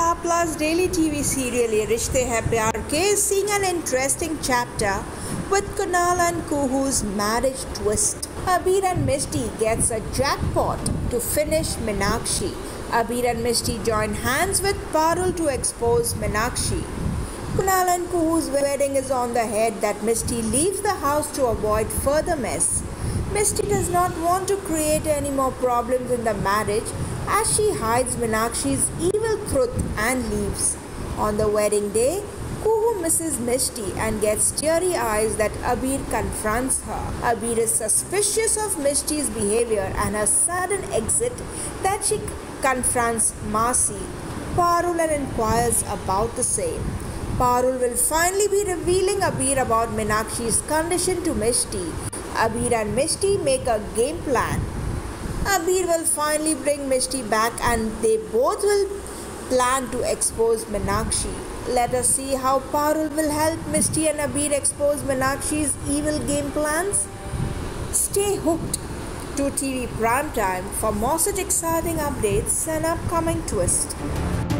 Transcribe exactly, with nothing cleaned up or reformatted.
Star Plus daily T V serial Yeh Rishtey Hain Pyaar Ke is seeing an interesting chapter with Kunal and Kuhu's marriage twist. Abeer and Mishti gets a jackpot to finish Meenakshi. Abeer and Mishti join hands with Parul to expose Meenakshi. Kunal and Kuhu's wedding is on the head that Mishti leaves the house to avoid further mess. Mishti does not want to create any more problems in the marriage as she hides Meenakshi's evil truth and leaves. On the wedding day, Kuhu misses Mishti and gets teary eyes that Abeer confronts her. Abeer is suspicious of Mishti's behavior and her sudden exit that she confronts Masi, Parul, and inquires about the same. Parul will finally be revealing Abeer about Meenakshi's condition to Mishti. Abeer and Mishti make a game plan. Abeer will finally bring Mishti back and they both will plan to expose Meenakshi. Let us see how Parul will help Mishti and Abeer expose Meenakshi's evil game plans. Stay hooked to T V Primetime for more such exciting updates and upcoming twists.